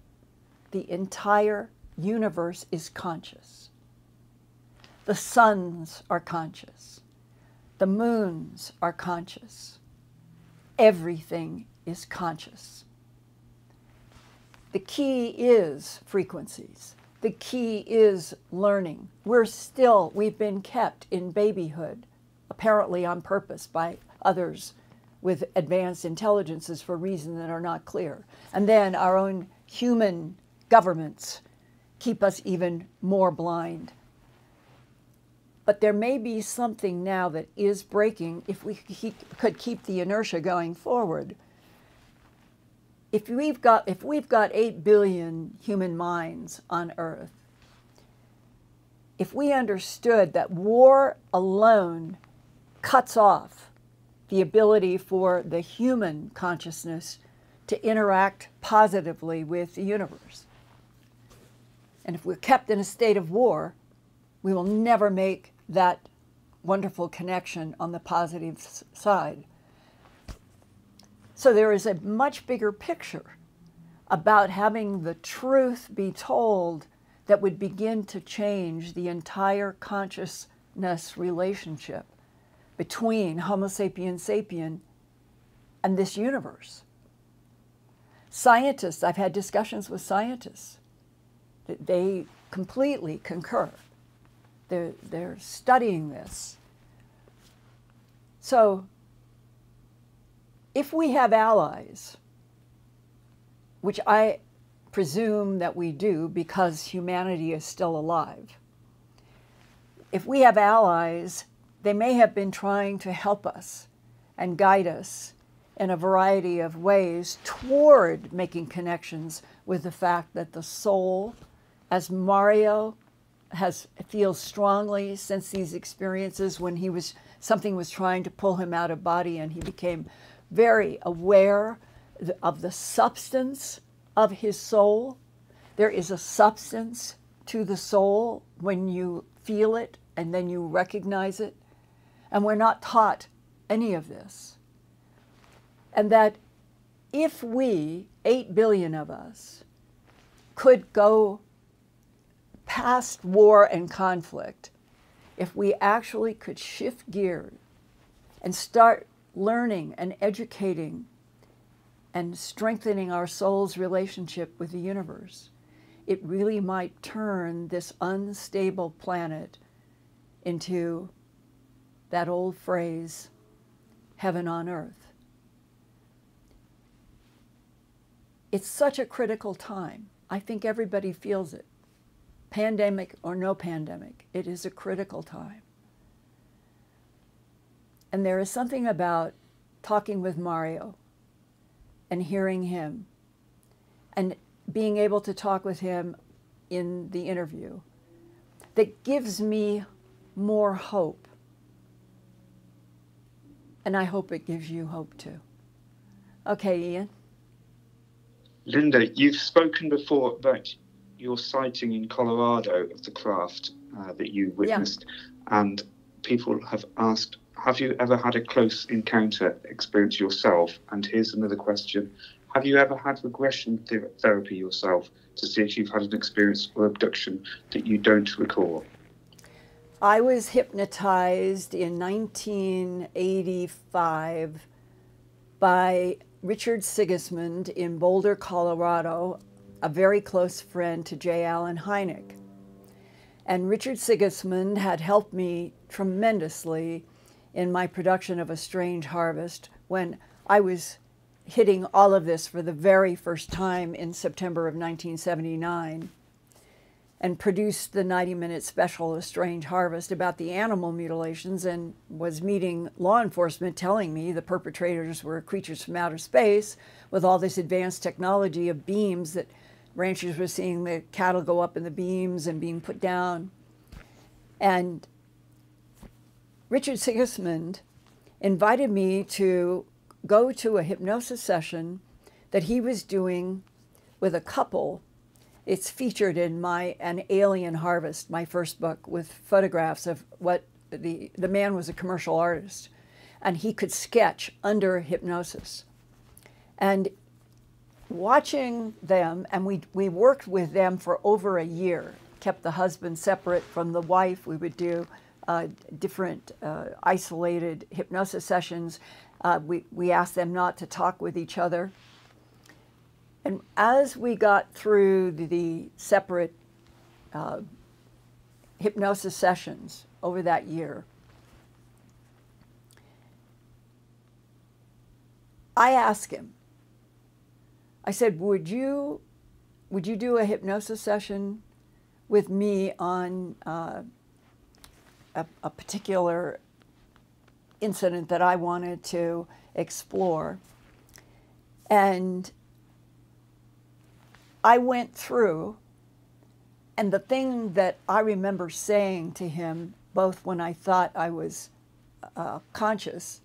the entire universe is conscious. The suns are conscious. The moons are conscious. Everything is conscious. The key is frequencies. The key is learning. We've been kept in babyhood, apparently on purpose by others, with advanced intelligences for reasons that are not clear. And then our own human governments keep us even more blind. But there may be something now that is breaking if we could keep the inertia going forward. If we've got 8 billion human minds on Earth, if we understood that war alone cuts off the ability for the human consciousness to interact positively with the universe. And if we're kept in a state of war, we will never make that wonderful connection on the positive side. So there is a much bigger picture about having the truth be told that would begin to change the entire consciousness relationship between Homo sapiens sapien and this universe. Scientists, I've had discussions with scientists, they completely concur. They're studying this. So if we have allies, which I presume that we do because humanity is still alive, if we have allies, they may have been trying to help us and guide us in a variety of ways toward making connections with the fact that the soul, as Mario feels strongly since these experiences when he was, something was trying to pull him out of body and he became very aware of the substance of his soul. There is a substance to the soul when you feel it and then you recognize it. And we're not taught any of this. And that if we, 8 billion of us, could go past war and conflict, if we actually could shift gear and start learning and educating and strengthening our soul's relationship with the universe, it really might turn this unstable planet into that old phrase, heaven on earth. It's such a critical time. I think everybody feels it. Pandemic or no pandemic, it is a critical time. And there is something about talking with Mario and hearing him and being able to talk with him in the interview that gives me more hope. And I hope it gives you hope too. Okay, Ian. Linda, you've spoken before about your sighting in Colorado of the craft that you witnessed. Yeah. And people have asked, have you ever had a close encounter experience yourself? And here's another question. Have you ever had regression therapy yourself to see if you've had an experience or abduction that you don't recall? I was hypnotized in 1985 by Richard Sigismund in Boulder, Colorado, a very close friend to J. Allen Hynek. And Richard Sigismund had helped me tremendously in my production of A Strange Harvest when I was hitting all of this for the very first time in September of 1979, and produced the 90-minute special A Strange Harvest about the animal mutilations, and was meeting law enforcement telling me the perpetrators were creatures from outer space with all this advanced technology of beams that ranchers were seeing the cattle go up in the beams and being put down. And Richard Sigismund invited me to go to a hypnosis session that he was doing with a couple. It's featured in my An Alien Harvest, my first book, with photographs of what the man was a commercial artist, and he could sketch under hypnosis. And watching them, and we worked with them for over a year, kept the husband separate from the wife. We would do different isolated hypnosis sessions. We asked them not to talk with each other. And as we got through the separate hypnosis sessions over that year, I asked him, I said, would you do a hypnosis session with me on a particular incident that I wanted to explore? And I went through, and the thing that I remember saying to him, both when I thought I was conscious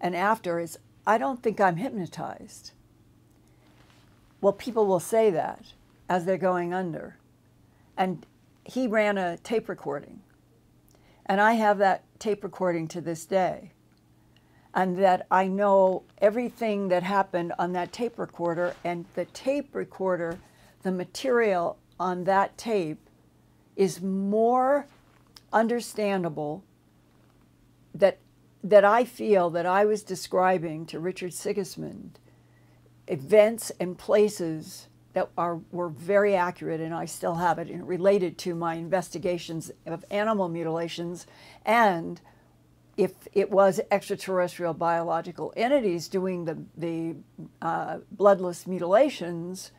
and after, is, I don't think I'm hypnotized. Well, people will say that as they're going under. And he ran a tape recording. And I have that tape recording to this day. And that I know everything that happened on that tape recorder, and the tape recorder, the material on that tape is more understandable that I feel that I was describing to Richard Sigismund events and places that were very accurate, and I still have it, and related to my investigations of animal mutilations, and if it was extraterrestrial biological entities doing the bloodless mutilations,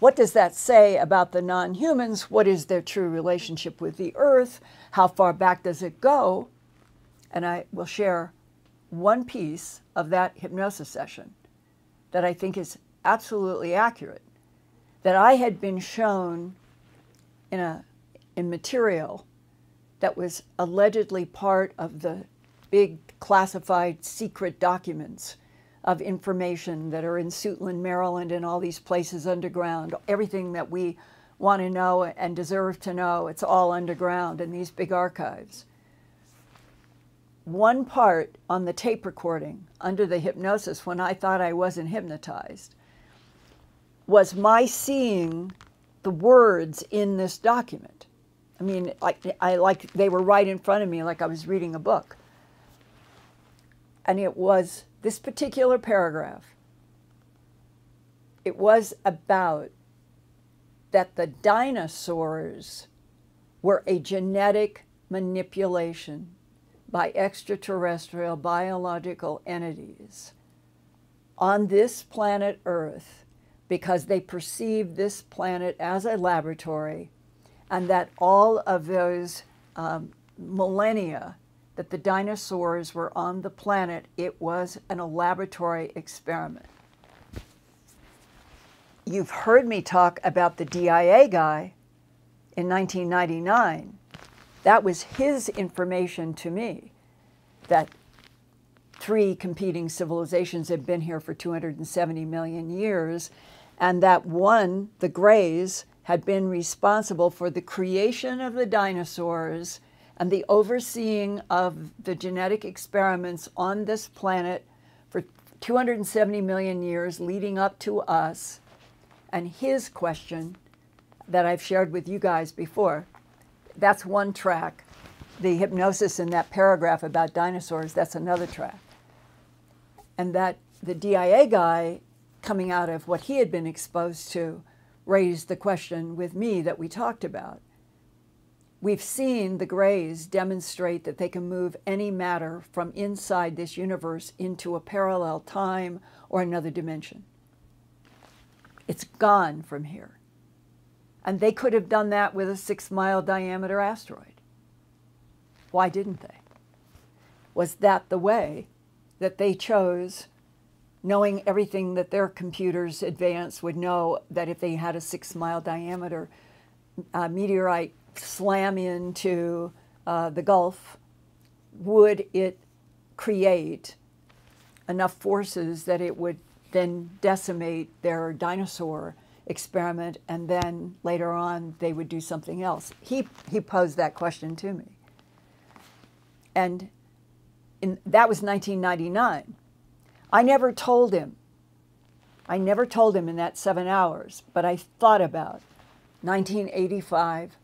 what does that say about the non-humans? What is their true relationship with the Earth? How far back does it go? And I will share one piece of that hypnosis session that I think is absolutely accurate, that I had been shown in material that was allegedly part of the big classified secret documents of information that are in Suitland, Maryland, and all these places underground. Everything that we want to know and deserve to know, it's all underground in these big archives. One part on the tape recording under the hypnosis, when I thought I wasn't hypnotized, was my seeing the words in this document. I mean, like they were right in front of me, like I was reading a book. And it was this particular paragraph. It was about that the dinosaurs were a genetic manipulation by extraterrestrial biological entities on this planet Earth, because they perceived this planet as a laboratory, and that all of those millennia that the dinosaurs were on the planet, it was an laboratory experiment. You've heard me talk about the DIA guy in 1999. That was his information to me, that three competing civilizations had been here for 270 million years, and that one, the Greys, had been responsible for the creation of the dinosaurs and the overseeing of the genetic experiments on this planet for 270 million years leading up to us. And his question that I've shared with you guys before, that's one track. The hypnosis in that paragraph about dinosaurs, that's another track. And that the DIA guy, coming out of what he had been exposed to, raised the question with me that we talked about. We've seen the Greys demonstrate that they can move any matter from inside this universe into a parallel time or another dimension. It's gone from here. And they could have done that with a 6-mile diameter asteroid. Why didn't they? Was that the way that they chose, knowing everything that their computers advanced would know, that if they had a 6-mile diameter meteorite slam into the Gulf, would it create enough forces that it would then decimate their dinosaur experiment, and then later on they would do something else? He posed that question to me. And that was 1999. I never told him. I never told him in that 7 hours, but I thought about 1985,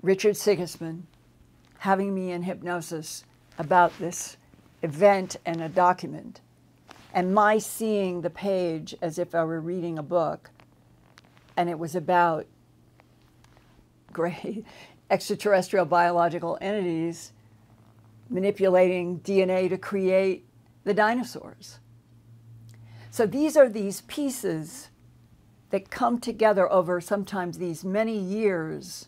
Richard Sigismund having me in hypnosis about this event and a document, and my seeing the page as if I were reading a book, and it was about great extraterrestrial biological entities manipulating DNA to create the dinosaurs. So these are these pieces that come together over sometimes these many years.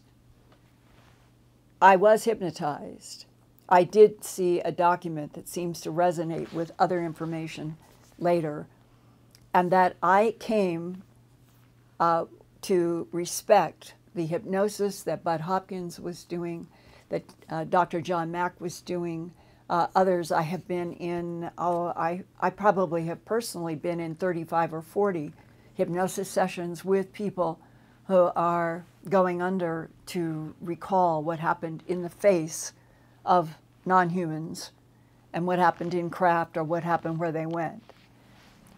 I was hypnotized. I did see a document that seems to resonate with other information later, and that I came to respect the hypnosis that Bud Hopkins was doing, that Dr. John Mack was doing, others. I have been in, I probably have personally been in 35 or 40 hypnosis sessions with people who are going under to recall what happened in the face of non-humans and what happened in craft or what happened where they went.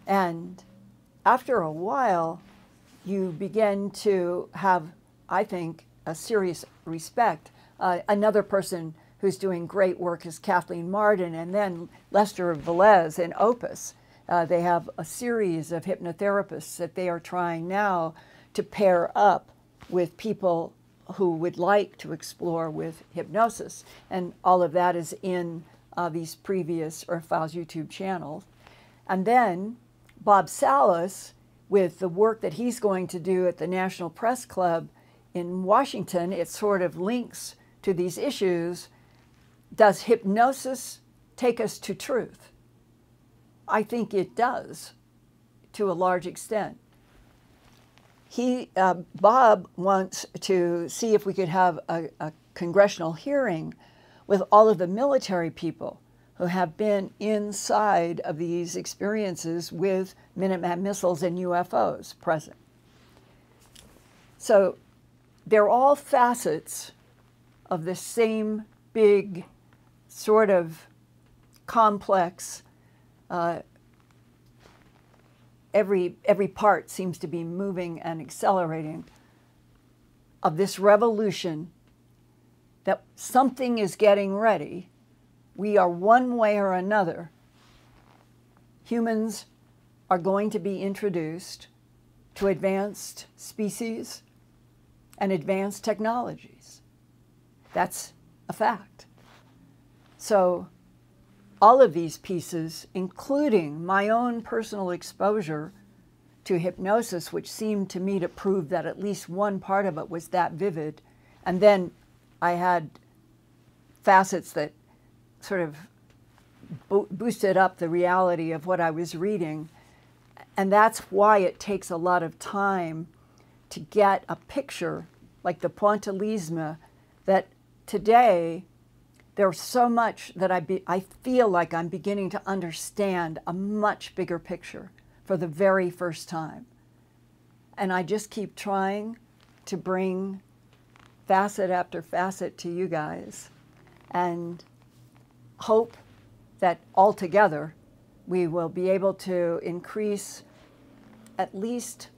And after a while, you begin to have, I think, a serious respect. Another person who's doing great work is Kathleen Marden, and then Lester Velez in Opus. They have a series of hypnotherapists that they are trying now to pair up with people who would like to explore with hypnosis. And all of that is in these previous Earthfiles YouTube channels. And then Bob Salas, with the work that he's going to do at the National Press Club in Washington, it sort of links to these issues. Does hypnosis take us to truth? I think it does, to a large extent. Bob wants to see if we could have a congressional hearing with all of the military people who have been inside of these experiences with Minuteman missiles and UFOs present. So they're all facets of the same big sort of complex, every part seems to be moving and accelerating, of this revolution that something is getting ready. We are one way or another. Humans are going to be introduced to advanced species and advanced technologies. That's a fact. So all of these pieces, including my own personal exposure to hypnosis, which seemed to me to prove that at least one part of it was that vivid, and then I had facets that sort of boosted up the reality of what I was reading, And that's why it takes a lot of time to get a picture like the Pointe-Lisme that today there's so much that I feel like I'm beginning to understand a much bigger picture for the very first time. And I just keep trying to bring facet after facet to you guys and hope that altogether we will be able to increase at least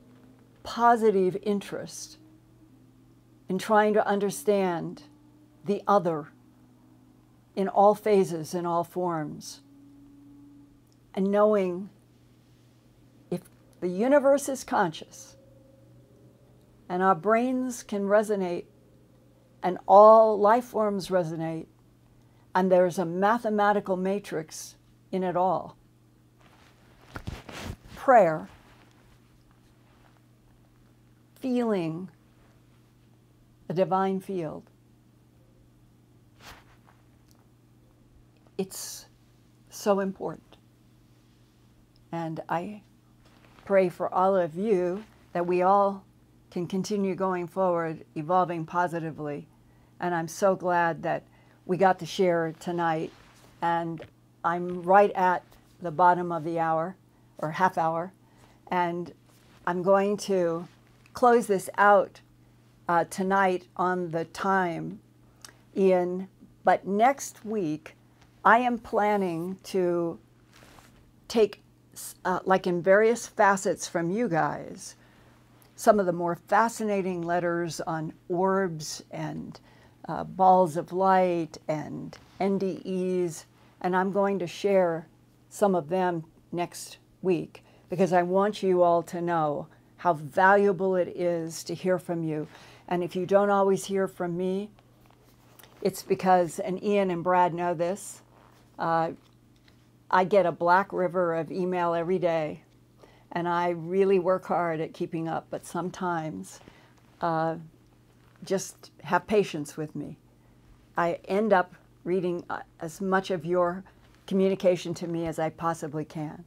positive interest in trying to understand the other in all phases, in all forms, and knowing if the universe is conscious and our brains can resonate and all life forms resonate and there's a mathematical matrix in it all. Prayer, feeling the divine field. It's so important. And I pray for all of you that we all can continue going forward, evolving positively. And I'm so glad that we got to share tonight. And I'm right at the bottom of the hour, or half hour. And I'm going to close this out tonight on the time, Ian. But next week, I am planning to take, like in various facets from you guys, some of the more fascinating letters on orbs and balls of light and NDEs, and I'm going to share some of them next week because I want you all to know how valuable it is to hear from you. And if you don't always hear from me, it's because, and Ian and Brad know this, I get a black river of email every day, and I really work hard at keeping up, but sometimes just have patience with me. I end up reading as much of your communication to me as I possibly can,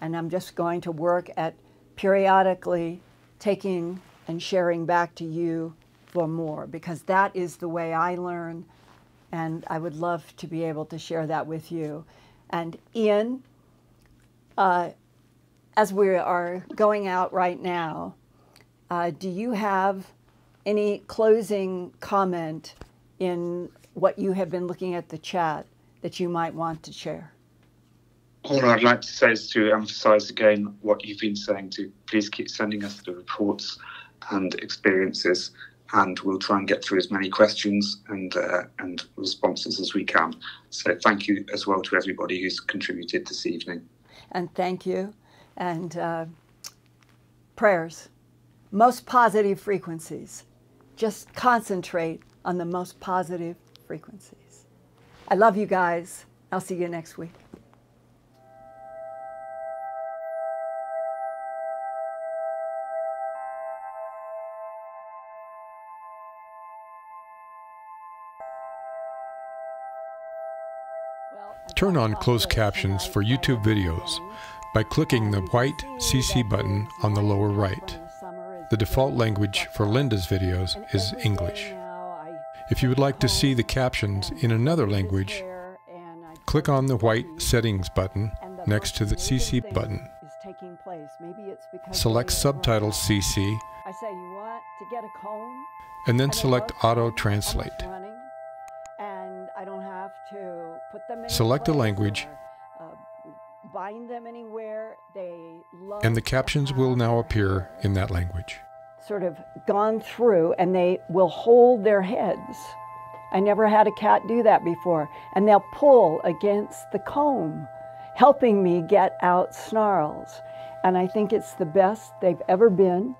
and I'm just going to work at periodically taking and sharing back to you for more, because that is the way I learn, and I would love to be able to share that with you. And Ian, as we are going out right now, do you have any closing comment in what you have been looking at the chat that you might want to share? All I'd like to say is to emphasize again what you've been saying, to please keep sending us the reports and experiences, and we'll try and get through as many questions and responses as we can. So thank you as well to everybody who's contributed this evening. And thank you. And prayers, most positive frequencies. Just concentrate on the most positive frequencies. I love you guys. I'll see you next week. Turn on closed captions for YouTube videos by clicking the white CC button on the lower right. The default language for Linda's videos is English. If you would like to see the captions in another language, click on the white Settings button next to the CC button. Select Subtitles CC, and then select Auto Translate. Select a language, and the captions will now appear in that language. Sort of gone through, and they will hold their heads. I never had a cat do that before. And they'll pull against the comb, helping me get out snarls. And I think it's the best they've ever been.